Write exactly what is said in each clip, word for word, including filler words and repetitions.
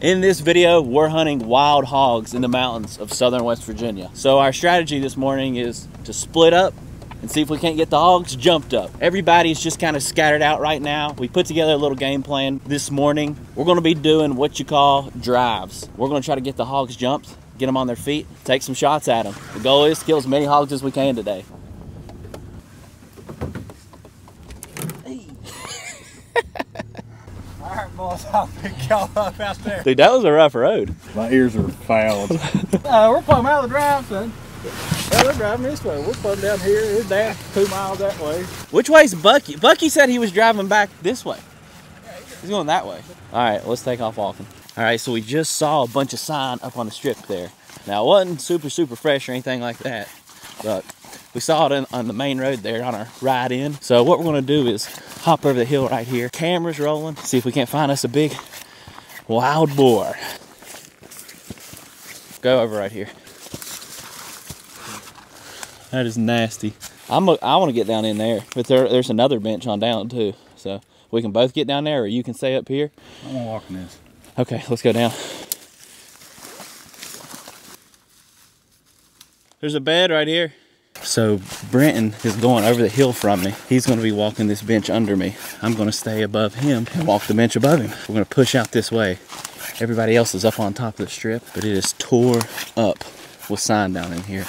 In this video, we're hunting wild hogs in the mountains of southern West Virginia. So our strategy this morning is to split up and see if we can't get the hogs jumped up. Everybody's just kind of scattered out right now. We put together a little game plan this morning. We're gonna be doing what you call drives. We're gonna try to get the hogs jumped, get them on their feet, take some shots at them. The goal is to kill as many hogs as we can today. I'll pick y'all up out there. Dude, that was a rough road. My ears are fouled. uh, we're plumb out of the drive, son. Well, they're driving this way. We're plumb down here. His dad's two miles that way. Which way's Bucky? Bucky said he was driving back this way. Yeah, he's, he's going that way. All right, let's take off walking. All right, so we just saw a bunch of sign up on the strip there. Now, it wasn't super, super fresh or anything like that, but we saw it in, on the main road there on our ride in. So what we're gonna do is hop over the hill right here. Camera's rolling. See if we can't find us a big wild boar. Go over right here. That is nasty. I'm a, I wanna get down in there, but there, there's another bench on down too. So we can both get down there or you can stay up here. I'm gonna walk in this. Okay, let's go down. There's a bed right here. So Brenton is going over the hill from me. He's gonna be walking this bench under me. I'm gonna stay above him and walk the bench above him. We're gonna push out this way. Everybody else is up on top of the strip, but it is tore up with sign down in here.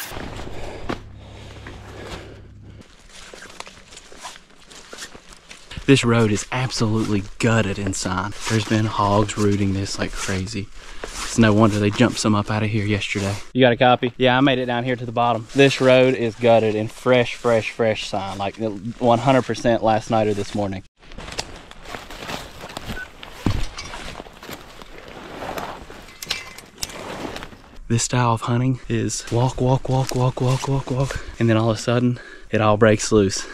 This road is absolutely gutted in sign. There's been hogs rooting this like crazy. It's no wonder they jumped some up out of here yesterday. You got a copy? Yeah, I made it down here to the bottom. This road is gutted in fresh, fresh, fresh sign, like one hundred percent last night or this morning. This style of hunting is walk, walk, walk, walk, walk, walk, walk, and then all of a sudden, it all breaks loose.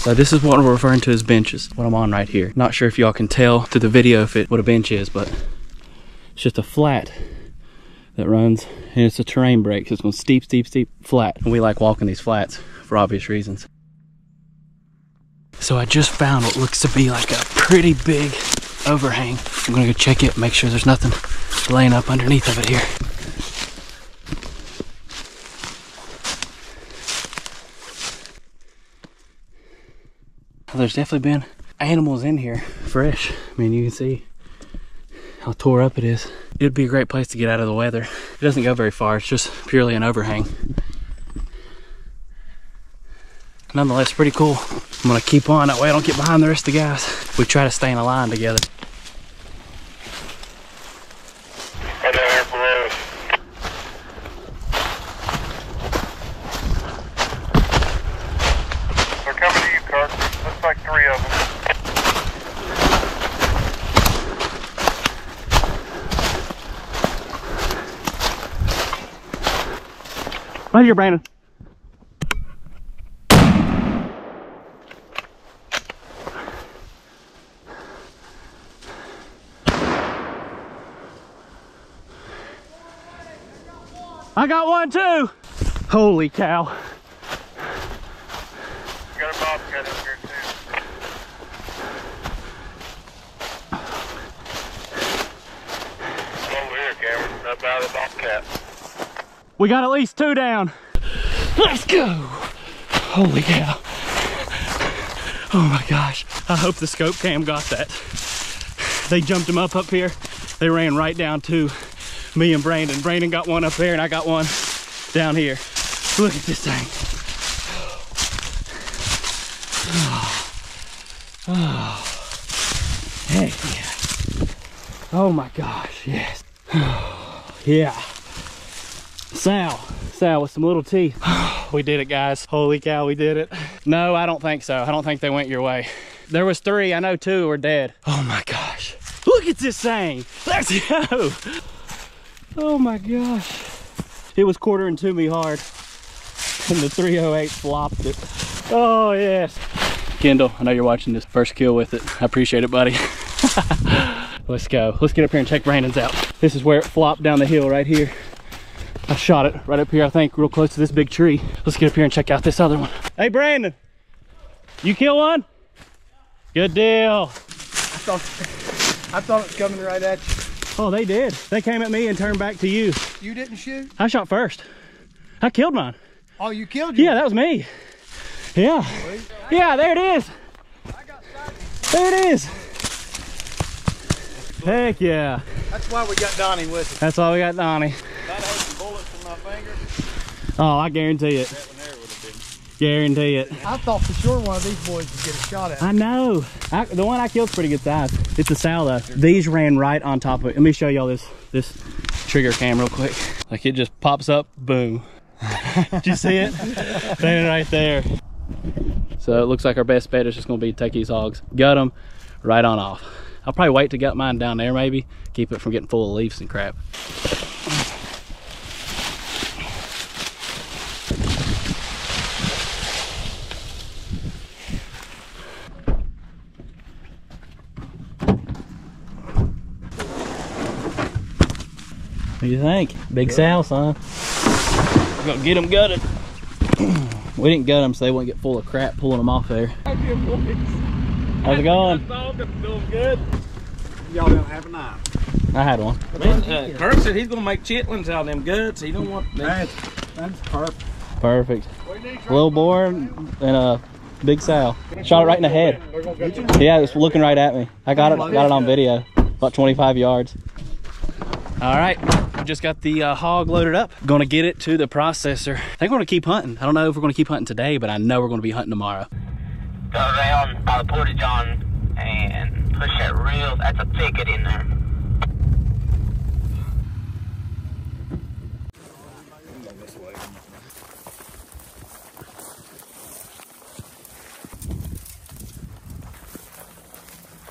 So this is what we're referring to as benches, what I'm on right here. Not sure if y'all can tell through the video if it what a bench is, but it's just a flat that runs, and it's a terrain break. So it's going steep, steep, steep, flat. And we like walking these flats for obvious reasons. So I just found what looks to be like a pretty big overhang. I'm gonna go check it, make sure there's nothing laying up underneath of it here. There's definitely been animals in here, fresh. I mean, you can see how tore up it is. It'd be a great place to get out of the weather. It doesn't go very far, it's just purely an overhang. Nonetheless, pretty cool. I'm gonna keep on, that way I don't get behind the rest of the guys. We try to stay in a line together. Right here, Brandon. I got one too. Holy cow. Got a bobcat up here too. Over here, Cameron. Up out of the bobcat. We got at least two down. Let's go. Holy cow. Oh my gosh. I hope the scope cam got that. They jumped him up up here. They ran right down to me and Brandon. Brandon got one up there and I got one down here. Look at this thing. Oh, oh. Heck yeah. Oh my gosh, yes. Oh, yeah. Sal, Sal with some little teeth. We did it, guys. Holy cow, we did it. No, I don't think so. I don't think they went your way. There was three. I know two were dead. Oh my gosh. Look at this thing. Let's go. Oh my gosh. It was quartering to me hard. And the three oh eight flopped it. Oh yes. Kendall, I know you're watching this first kill with it. I appreciate it, buddy. Let's go. Let's get up here and check Brandon's out. This is where it flopped down the hill right here. I shot it right up here, I think, real close to this big tree. Let's get up here and check out this other one. Hey, Brandon, you kill one? Good deal. thought I thought it was coming right at you. Oh, they did. They came at me and turned back to you. You didn't shoot? I shot first. I killed mine. Oh, you killed you? Yeah, that was me. Yeah. Wait. Yeah, there it is. I got sighted. There it is. Heck yeah. That's why we got Donnie with us. That's why we got Donnie. If I'd had some bullets in my finger. Oh, I guarantee it. That one there would have been. Guarantee it. I thought for sure one of these boys would get a shot at. I know. I, the one I killed's pretty good size. It's a sow though. These ran right on top of it. Let me show y'all this this trigger cam real quick. Like it just pops up, boom. Did you see it? Standing right there. So it looks like our best bet is just gonna be take these hogs, gut them, right on off. I'll probably wait to gut mine down there maybe, keep it from getting full of leaves and crap. What do you think? Big sow, son. We're gonna get them gutted. We didn't gut them so they wouldn't get full of crap pulling them off there. How's it going? Doing good. Y'all don't have a knife. I had one. Man, uh, Kirk said he's gonna make chitlins out of them guts. He don't want them. That's, that's perfect. Perfect. A little boar and a big sow. Shot it right in the head. Yeah, it's looking right at me. I got it. Got it on video. About twenty-five yards. All right. Just got the uh, hog loaded up. Gonna get it to the processor. I think we're gonna keep hunting. I don't know if we're gonna keep hunting today, but I know we're gonna be hunting tomorrow. Go around by the portage on and push that real, that's a thicket in there.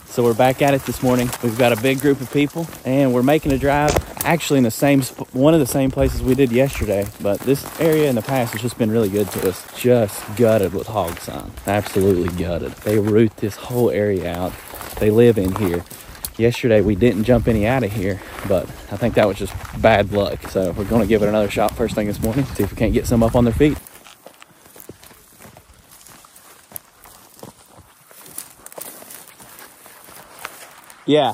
So we're back at it this morning. We've got a big group of people and we're making a drive actually in the same, one of the same places we did yesterday, but this area in the past has just been really good to us. Just gutted with hog sign, absolutely gutted. They root this whole area out. They live in here. Yesterday we didn't jump any out of here, but I think that was just bad luck. So we're gonna give it another shot first thing this morning, see if we can't get some up on their feet. Yeah.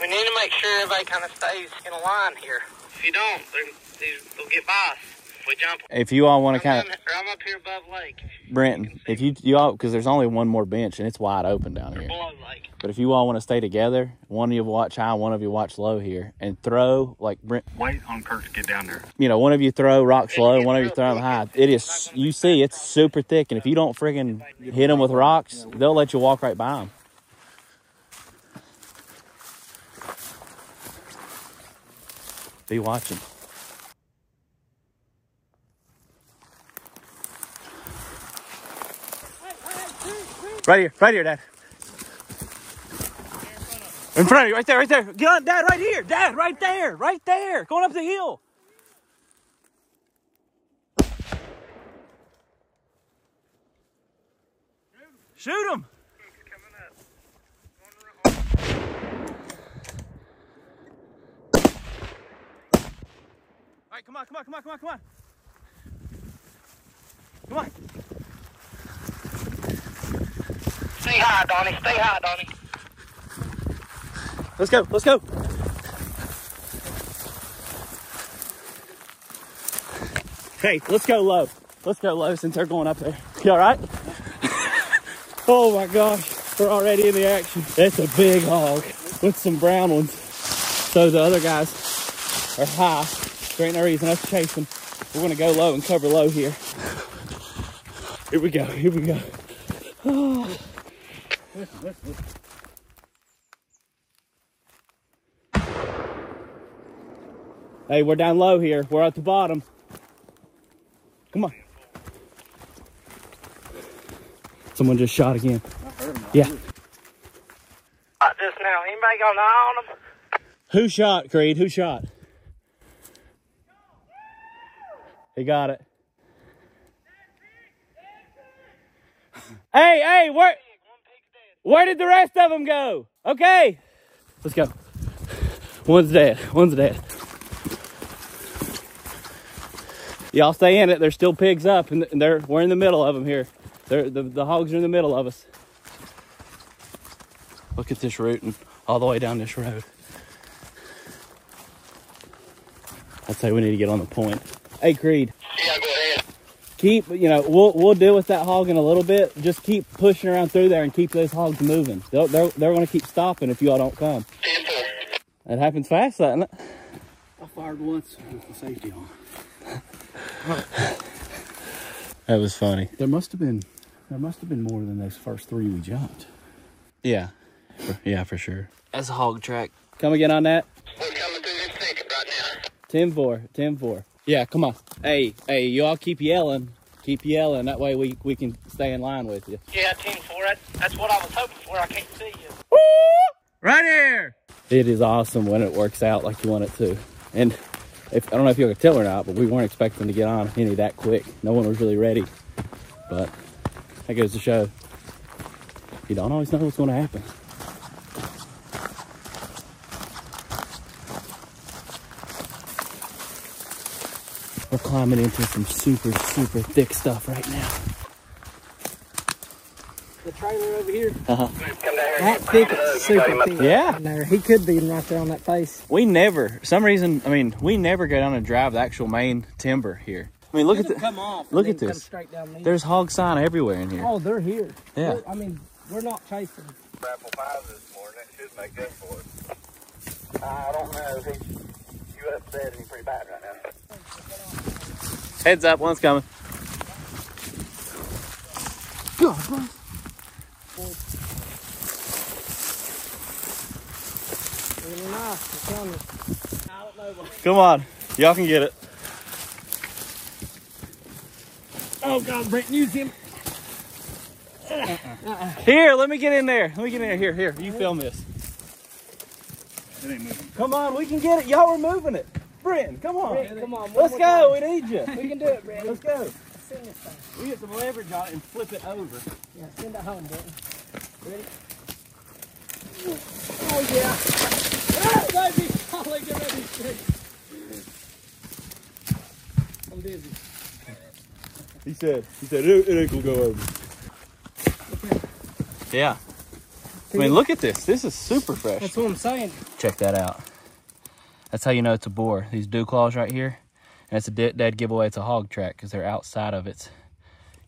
We need to make sure everybody kind of stays in a line here. If you don't, they'll get by us if we jump. If you all want to kind of... I'm up here above Lake. Brenton, if you, you all... Because there's only one more bench, and it's wide open down here. Below Lake. But if you all want to stay together, one of you watch high, one of you watch low here, and throw, like... Brent, wait on Kirk to get down there. You know, one of you throw rocks low, one of you throw them high. It is... You see, it's super thick, and if you don't friggin' hit them with rocks, they'll let you walk right by them. Be watching. Right here, right here, Dad. In front of you, right there, right there. Get on, Dad, right here, Dad, right there, right there. Going up the hill. Shoot him. Come on, come on, come on, come on, come on. Come on. Stay high, Donnie. Stay high, Donnie. Let's go, let's go. Hey, let's go low. Let's go low since they're going up there. You all right? Oh my gosh, we're already in the action. That's a big hog with some brown ones. So the other guys are high. There ain't no reason us chasing. We're gonna go low and cover low here. Here we go, here we go. Oh. Hey, we're down low here. We're at the bottom. Come on. Someone just shot again. Yeah. Like this now. Anybody got an eye on them? Who shot, Creed? Who shot? He got it. That's it. That's it. Hey, hey, where, where did the rest of them go? Okay. Let's go. One's dead. One's dead. Y'all stay in it. There's still pigs up, and they're we're in the middle of them here. They're, the, the hogs are in the middle of us. Look at this route and all the way down this road. I'd say we need to get on the point. Hey, Creed. Yeah, go ahead. Keep, you know, we'll, we'll deal with that hog in a little bit. Just keep pushing around through there and keep those hogs moving. They're, they're, they're going to keep stopping if you all don't come. People. That happens fast, doesn't it? I fired once with the safety on. That was funny. There must have been, there must have been more than those first three we jumped. Yeah. Yeah, for sure. That's a hog track. Come again on that? We're coming through this thicket right now. ten four, ten four. Yeah, come on. Hey, hey, you all keep yelling. Keep yelling. That way we, we can stay in line with you. Yeah, ten four. That's, that's what I was hoping for. I can't see you. Woo! Right here. It is awesome when it works out like you want it to. And if, I don't know if you can tell or not, but we weren't expecting to get on any that quick. No one was really ready. But that goes to show, you don't always know what's going to happen. We're climbing into some super, super thick stuff right now. The trailer over here. Uh-huh. That thick, super thick. Yeah. No, he could be right there on that face. We never, for some reason, I mean, we never go down and drive the actual main timber here. I mean, look at this. Come off. Look at this. Straight down there. There's hog sign everywhere in here. Oh, they're here. Yeah. We're, I mean, we're not chasing. Apple pies this morning. That should make up for it. I don't know. He's, you upset him pretty bad right now. Heads up, one's coming. God, man. Come on, y'all can get it. Oh God, Brent, use him. Uh-uh. Here, let me get in there. Let me get in there. Here, here, you film this. It ain't moving. Come on, we can get it. Y'all are moving it. Brent, come on. Brent, come on. Let's go. Time. We need you. We can do it, Brent. Let's go. Send this thing. We get some leverage on it and flip it over. Yeah, send it home, Brent. Ready? Oh, yeah. Oh, baby. Oh, look at that. I'm dizzy. He said, he said, it, it ain't gonna go over. Yeah. I mean, look at this. This is super fresh. That's what I'm saying. Check that out. That's how you know it's a boar. These dew claws right here, and it's a dead, dead giveaway. It's a hog track because they're outside of its,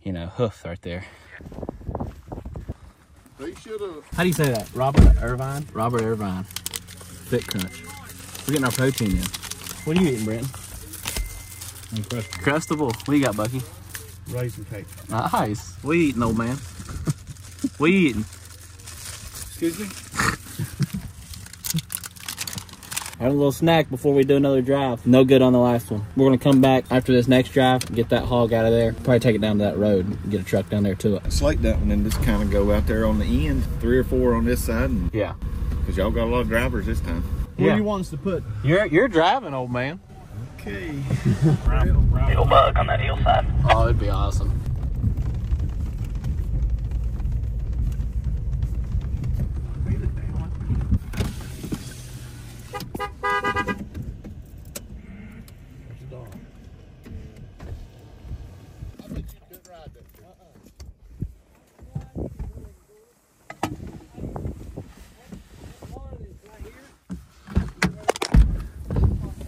you know, hoof right there. They should have. How do you say that? Robert Irvine. Robert Irvine. Fit Crunch. We're getting our protein in. What are you eating, Brent? Crustable. What do you got, Bucky? Raisin cake. Nice. What are you eating, old man? What are you eating? Excuse me. Have a little snack before we do another drive. No good on the last one. We're gonna come back after this next drive and get that hog out of there. Probably take it down to that road and get a truck down there to it. Slate that one and just kind of go out there on the end, three or four on this side. And, yeah. Because y'all got a lot of drivers this time. Yeah. Where do you want us to put? You're you're driving, old man. Okay. Little bug on that hillside. Oh, it'd be awesome.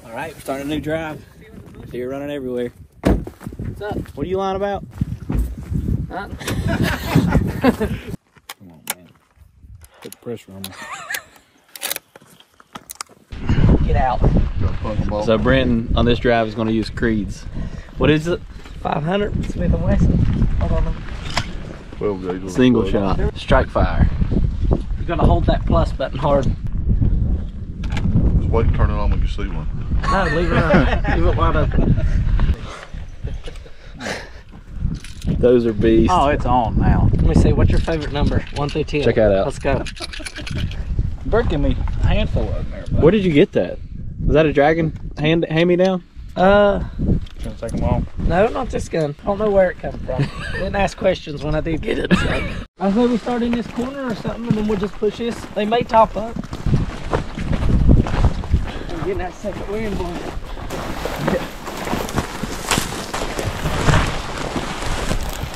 All right, we're starting a new drive. Deer running everywhere. What's up? What are you lying about? Huh? Come on, man. Put the pressure on me. Get out. So Brenton on this drive is going to use Creed's. What is it? five hundred Smith and Wesson. Hold on. twelve Single shot. Strike fire. You're going to hold that plus button hard. Just wait and turn it on when you see one. No, leave it on. Leave it wide open. Those are beasts. Oh, it's on now. Let me see. What's your favorite number? One through ten. Check that out. Let's go. Bert gave me a handful of them there. Buddy. Where did you get that? Was that a dragon hand hand me down? Uh. It's gonna take them all. No, not this gun. I don't know where it came from. I didn't ask questions when I did get it. So. I think we start in this corner or something, and then we'll just push this. They may top up. Getting that second wind, boy.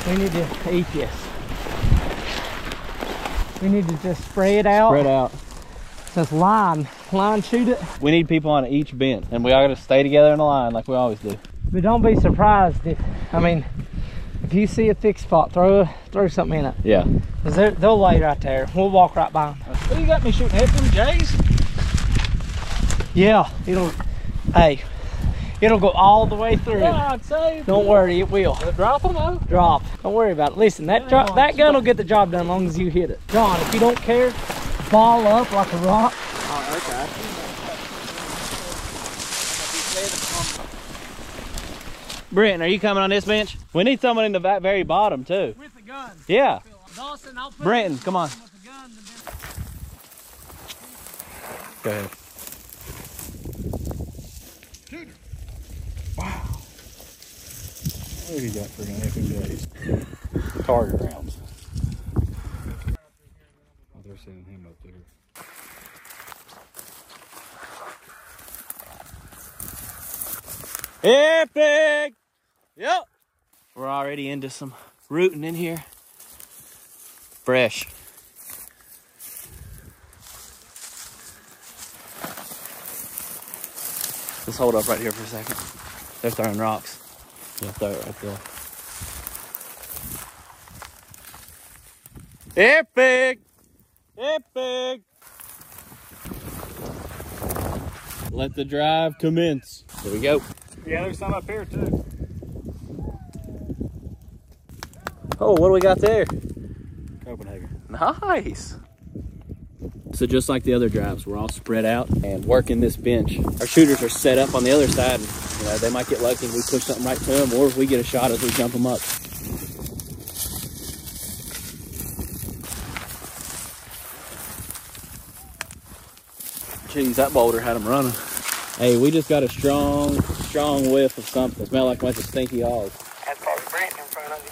We need to eat this. We need to just spray it out. Spread out. Just line, line shoot it. We need people on each bench, and we all got to stay together in a line like we always do. But don't be surprised if, I mean, if you see a thick spot, throw throw something in it. Yeah. Cause they'll lay right there. We'll walk right by them. Well, you got me shooting at them jays. Yeah, it'll, hey, it'll go all the way through. God save. Don't worry, it will. It'll drop them though. Drop. Don't worry about it. Listen, that drop, that gun will get the job done as long as you hit it. John, if you don't care, ball up like a rock. Oh, okay. Brent, are you coming on this bench? We need someone in the very bottom too. With the gun. Yeah. Dawson, I'll put Brenton, come on. With the gun, then... Go ahead. Wow. What have you got for an F M Js? Target rounds. Oh, they're sending him up there. Epic! Yep. We're already into some rooting in here. Fresh. Let's hold up right here for a second. They're throwing rocks. Yeah, throw it right there. Epic! Epic! Let the drive commence. Here we go. Yeah, there's some up here too. Oh, what do we got there? Copenhagen. Nice. So just like the other drives, we're all spread out and working this bench. Our shooters are set up on the other side. And, you know, they might get lucky and we push something right to them, or if we get a shot as we jump them up. Jeez, that boulder had them running. Hey, we just got a strong, strong whiff of something. It smelled like a bunch of stinky hogs. That's probably Brent in front of you.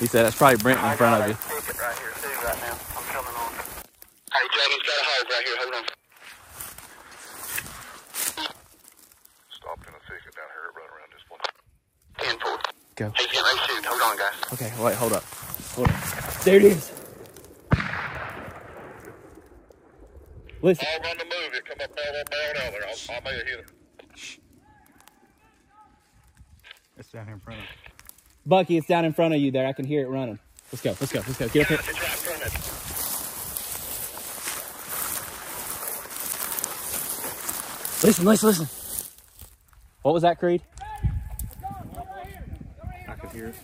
He said that's probably Brent in front of you. I got a right here too right now. I'm coming on. Hey, Jamie's got a hog right here. Hold on. Stopped in a thicket down here. Run around this one. ten four. Go. He's getting ready to shoot. Hold on, guys. Okay, wait, hold up. Hold up. There it is. Listen. All on the move. It come up all that bad out there. I'll, I may have hit him. It's down here in front of you. Bucky, it's down in front of you there. I can hear it running. Let's go. Let's go. Let's go. Get up here. Listen, listen, listen. What was that, Creed? I could hear it.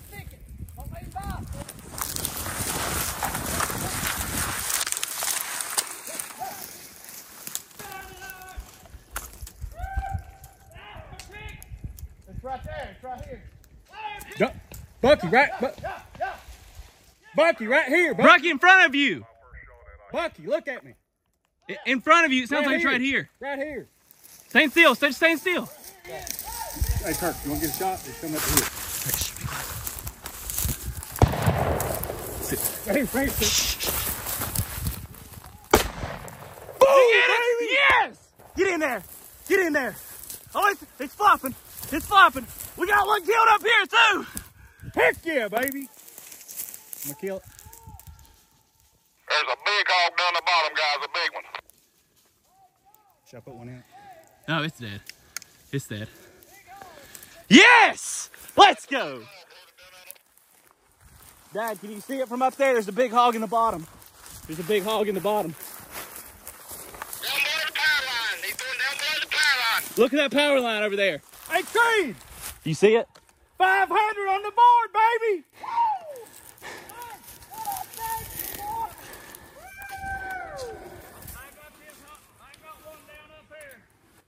Bucky, right, bu Bucky, right here. Bucky. Bucky, in front of you. Bucky, look at me. In front of you. It sounds right like it's here. right here. Right here. Stand still. Stay, stand still. Hey, Kirk, you want to get a shot? Just come up here. Sit. Right here, right here. Oh, baby. Yes! Get in there. Get in there. Oh, it's, it's flopping. It's flopping. We got one killed up here, too. Heck yeah, baby! I'm gonna kill it. There's a big hog down the bottom, guys, a big one. Should I put one in? No, it's dead. It's dead. Yes! Let's go! Dad, can you see it from up there? There's a big hog in the bottom. There's a big hog in the bottom. Down below the power line. He's going down below the power line. Look at that power line over there. Hey, Creed! Do you see it? five hundred on the board, baby!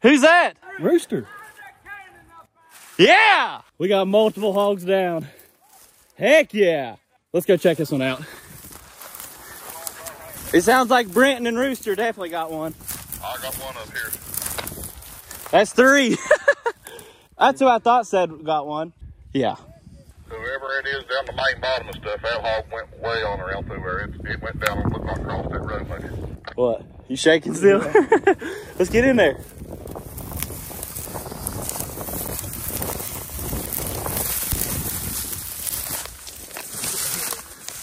Who's that? Rooster. Yeah! We got multiple hogs down. Heck yeah! Let's go check this one out. It sounds like Brenton and Rooster definitely got one. I got one up here. That's three. That's who I thought said got one. Yeah. Whoever it is down the main bottom and stuff, that hog went way on around through there. It, it went down and looked across that road like it. What? You shaking still? Yeah. Let's get in there.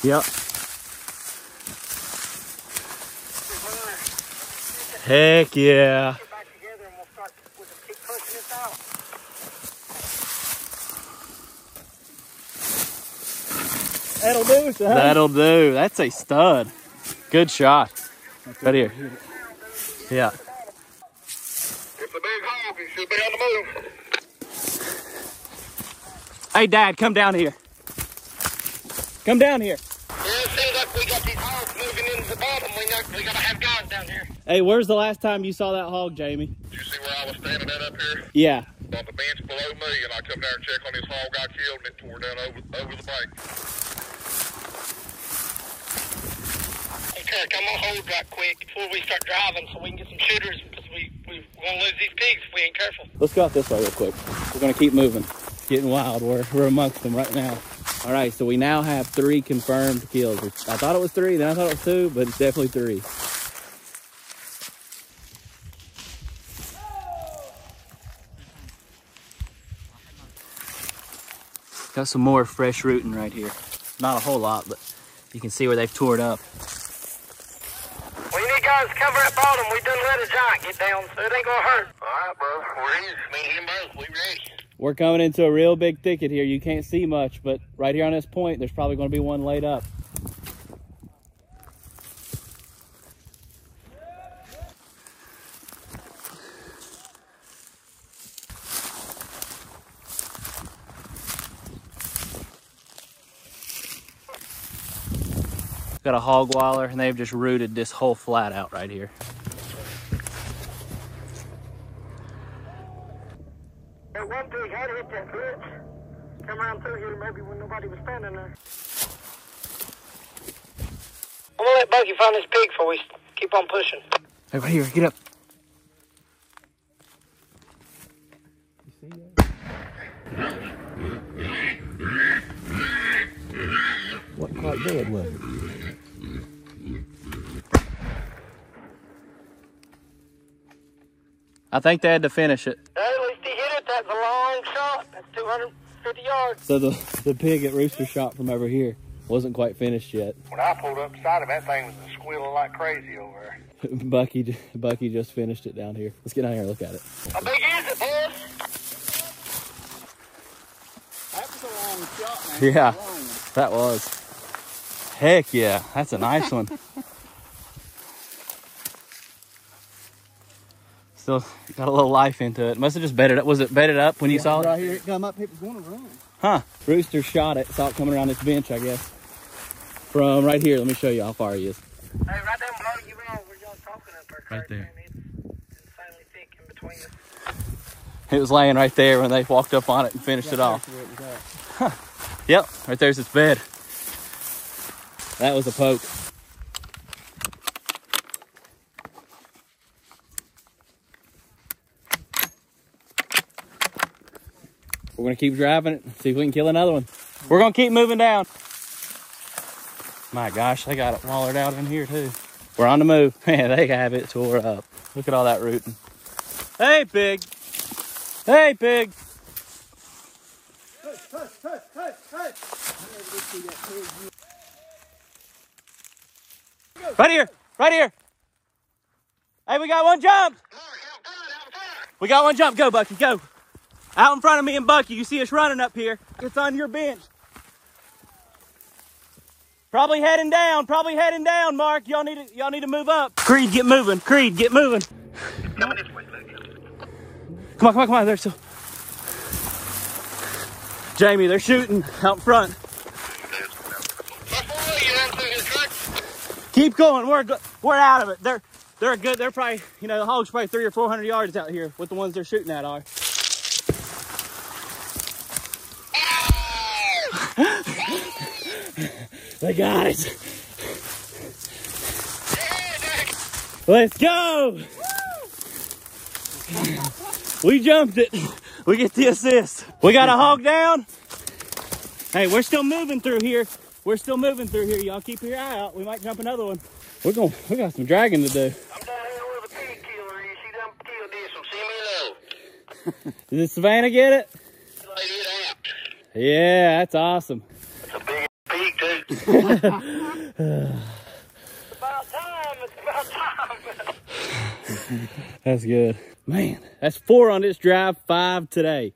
Yep. Heck yeah. Get back together and we'll start with the kick pushing this out. That'll do, son. That'll do. That's a stud. Good shot. Right here. Yeah. It's a big hog. He should be on the move. Hey, Dad, come down here. Come down here. Hey, where's the last time you saw that hog, Jamie? You see where I was standing at up here? Yeah. On the bench below me, and I come down and check on this hog I killed, and it tore down over, over the bank. Hey, Kirk, I'm gonna hold right quick before we start driving so we can get some shooters, because we, we, we're gonna lose these pigs if we ain't careful. Let's go out this way real quick. We're gonna keep moving. It's getting wild. We're, we're amongst them right now. All right, so we now have three confirmed kills. I thought it was three, then I thought it was two, but it's definitely three. Got some more fresh rooting right here. Not a whole lot, but you can see where they've tore it up. We need guys to cover up bottom. We done let a giant get down, so it ain't gonna hurt. All right, bro, we're in. Me and him both, we ready. We're coming into a real big thicket here. You can't see much, but right here on this point, there's probably gonna be one laid up. Got a hog waller, and they've just rooted this whole flat out right here. That one pig had hit that bitch. Come around through here, maybe when nobody was standing there. I'm gonna let Bucky find this pig before we keep on pushing. Hey, right here, get up. You see that? What quite dead was it? I think they had to finish it. At least he hit it. That's a long shot. That's two hundred fifty yards. So the, the pig at Rooster shot from over here wasn't quite finished yet. When I pulled up beside him, that thing was squealing like crazy over there. Bucky, Bucky just finished it down here. Let's get down here and look at it. How big is it, boss? That was a long shot, man. Yeah, that, that was. Heck yeah. That's a nice one. Still got a little life into it. Must have just bedded up. Was it bedded up when you yeah, saw right it? Right here, it come up. It was going to run. Huh. Rooster shot it. Saw it coming around this bench, I guess. From right here. Let me show you how far he is. Hey, right there below you all, where y'all talking up there, Kurt, right there. It's insanely thick in between us. It was laying right there when they walked up on it and finished right it off. Huh. Yep. Right there's its bed. That was a poke. We're gonna keep driving it, see if we can kill another one. We're gonna keep moving down. My gosh, they got it wallered out in here too. We're on the move. Man, they have it tore up. Look at all that rooting. Hey, pig. Hey, pig. Hey, hey, hey, hey, hey. Right here, right here. Hey, we got one jump. We got one jump. Go, Bucky, go. Out in front of me and Bucky, you see us running up here. It's on your bench. Probably heading down, probably heading down, Mark. Y'all need to, y'all need to move up. Creed, get moving. Creed, get moving. Come on, come on, come on. There's still... Jamie, they're shooting out front. Keep going. We're we're out of it. They're they're good. They're probably, you know, the hog's probably three or four hundred yards out here. What the ones they're shooting at are. They got it. Let's go. We jumped it. We get the assist. We got a hog down. Hey, we're still moving through here. We're still moving through here. Y'all keep your eye out. We might jump another one. We're going. We got some dragging to do. I'm down here with a pig killer. You see them kill this one? See me low. Did Savannah get it? Yeah, that's awesome. That's a big peak, dude. It's about time. It's about time. That's good. Man, that's four on this drive, five today.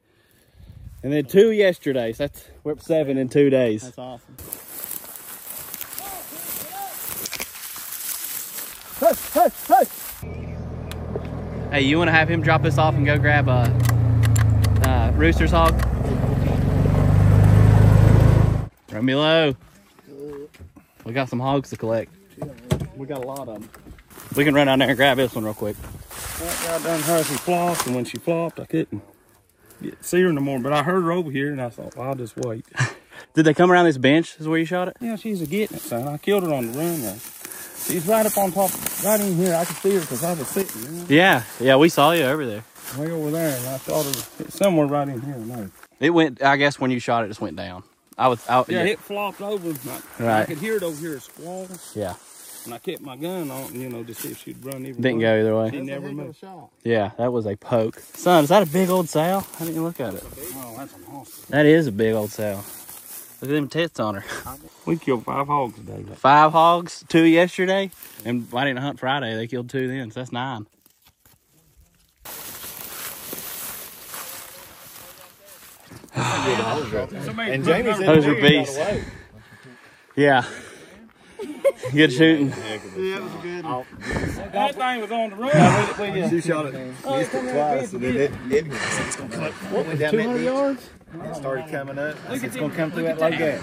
And then two yesterday, so that's, we're up seven in two days. That's awesome. Hey, hey, hey. Hey, you want to have him drop us off and go grab a, a rooster's hog? Throw me low. We got some hogs to collect. We got a lot of them. We can run down there and grab this one real quick. That guy done her, she flopped, and when she flopped, I couldn't get, see her no more. But I heard her over here, and I thought, well, I'll just wait. Did they come around this bench is where you shot it? Yeah, she's a getting it, son. I killed her on the run, though. She's right up on top, right in here. I could see her because I was sitting, you know? Yeah, yeah, we saw you over there. Way over there, and I thought it was somewhere right in here. No. It went, I guess when you shot it, it just went down. I was out. Yeah, yeah, it flopped over. I, right. I could hear it over here at squall. Yeah. And I kept my gun on, you know, to see if she'd run even. Didn't go either way. She never moved. Shot. Yeah, that was a poke. Son, is that a big old sow? I didn't look at it. Oh, that's awesome. That is a big old sow. Look at them tits on her. We killed five hogs today. Like. Five hogs, two yesterday, and I didn't hunt Friday. They killed two then, so that's nine. And Jamie's in those are beasts. Yeah. Good shooting. Yeah, that was good. That thing was on the run. She shot it. Missed it twice, and then it it it's gonna cut. What went down that yards? It started coming up. I said, it's gonna come through that like that.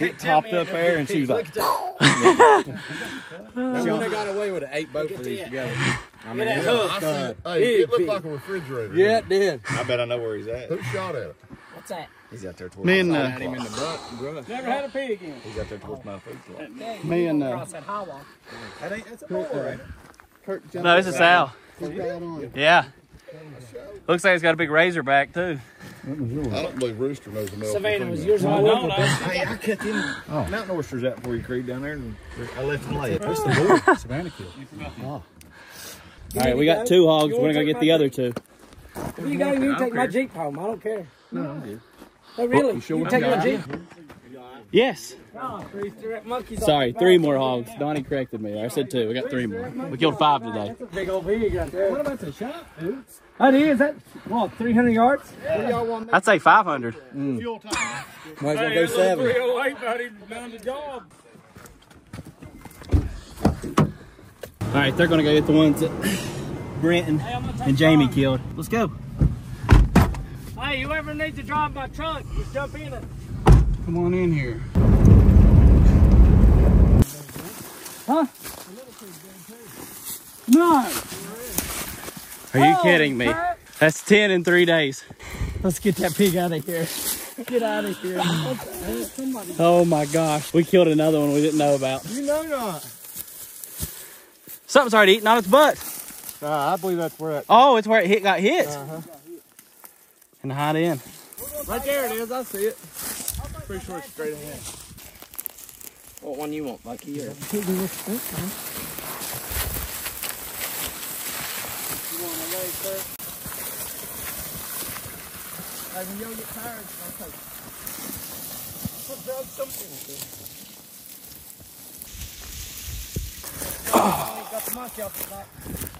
It popped up there, and she was like. She only got away with an eight boat for these together. I mean, it looked like a refrigerator. Yeah, it did. I bet I know where he's at. Who shot at it? What's that? He's out there towards me and, uh, had him in the brush. Never had a pig again. He's out there towards my food plot. Me and uh, that ain't, that's a boy, right? Kirk, no, it's a sow. Yeah. Looks like he's got a big razor back too. I don't believe Rooster knows the milk. Savannah was yours. I don't know. Hey, I cut them oh. mountain oysters out before you creep down there, and I left them lay. That's the boy. Savannah killed. Oh. All right, we got two hogs. We're gonna get the other two. If you got you take my Jeep home. I don't care. No, I'm good. Oh, really? You, sure you take my Jeep? Yes. Oh, three monkeys. Sorry, three more hogs. Donnie corrected me. I said two. We got three more. We killed five today. That's a big old pig out there. What about the shot, dude? That is. That, what, three hundred yards? Yeah. I'd say five hundred. Mm. Fuel time. Might as well go seven. three oh eight, buddy. Done the job. All right, they're going to go get the ones that Brenton hey, and Jamie time. killed. Let's go. Hey, whoever needs to drive my truck, just jump in it. Come on in here. Huh? No. Are you oh, kidding me? Kurt. That's ten in three days. Let's get that pig out of here. Get out of here. Oh my gosh. We killed another one we didn't know about. You know not. Something's already eating on its butt. Uh, I believe that's where it... Oh, it's where it hit, got hit. Uh-huh. And hide in. Right there it is, I see it. Pretty sure it's straight ahead. What one you want, Bucky? Or... Oh.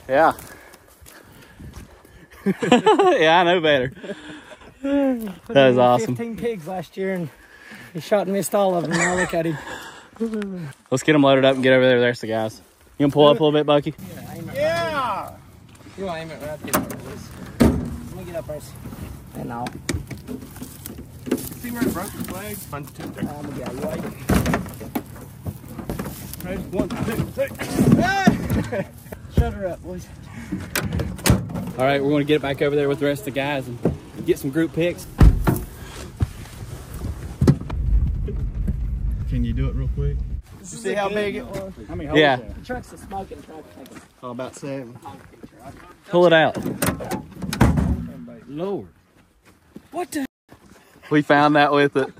Yeah. Yeah, I know better. That was awesome. fifteen pigs last year, and he shot and missed all of them. Now look at him. Let's get them loaded up and get over there. There's the guys. You can pull up a little bit, Bucky. Yeah. You want to aim it right there. Let me get up first. And I'll see where it broke his leg. One, two, three. Um, yeah, you like it. Ready? One, two, three. Shut her up, boys. All right, we're going to get back over there with the rest of the guys and get some group pics. Can you do it real quick? You see how big it was? How many holes? Yeah. The truck's a smoking truck. Oh, about seven. Pull it out. Lord. What the? We found that with it.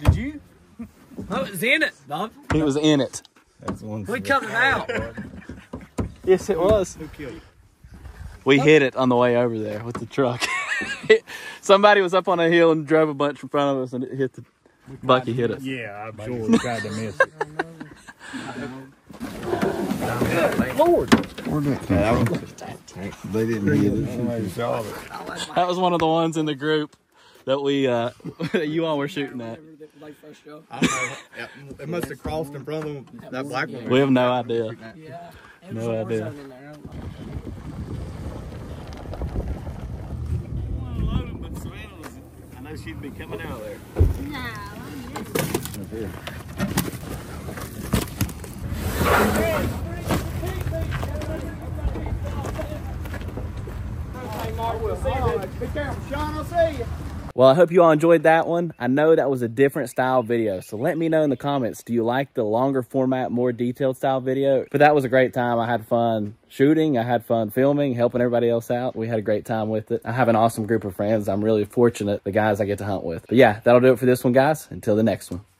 Did you? No, it was in it, Bob. It was in it. That's one. We cut it out. Yes, it was. Who killed you? We hit it on the way over there with the truck. Somebody was up on a hill and drove a bunch in front of us, and it hit the Bucky hit us. Yeah, I'm sure we tried to miss it. Good Lord. Yeah, they didn't hear this. That was one of the ones in the group that we, uh, that you all were shooting at. I know. It must have crossed in front of that black one. We have no idea. Yeah. No idea. I know she'd be coming out of there. No, I'm here. Well, I hope you all enjoyed that one. I know that was a different style video, so let me know in the comments, do you like the longer format, more detailed style video? But that was a great time. I had fun shooting, I had fun filming, helping everybody else out. We had a great time with it. I have an awesome group of friends. I'm really fortunate, the guys I get to hunt with. But yeah, that'll do it for this one, guys. Until the next one.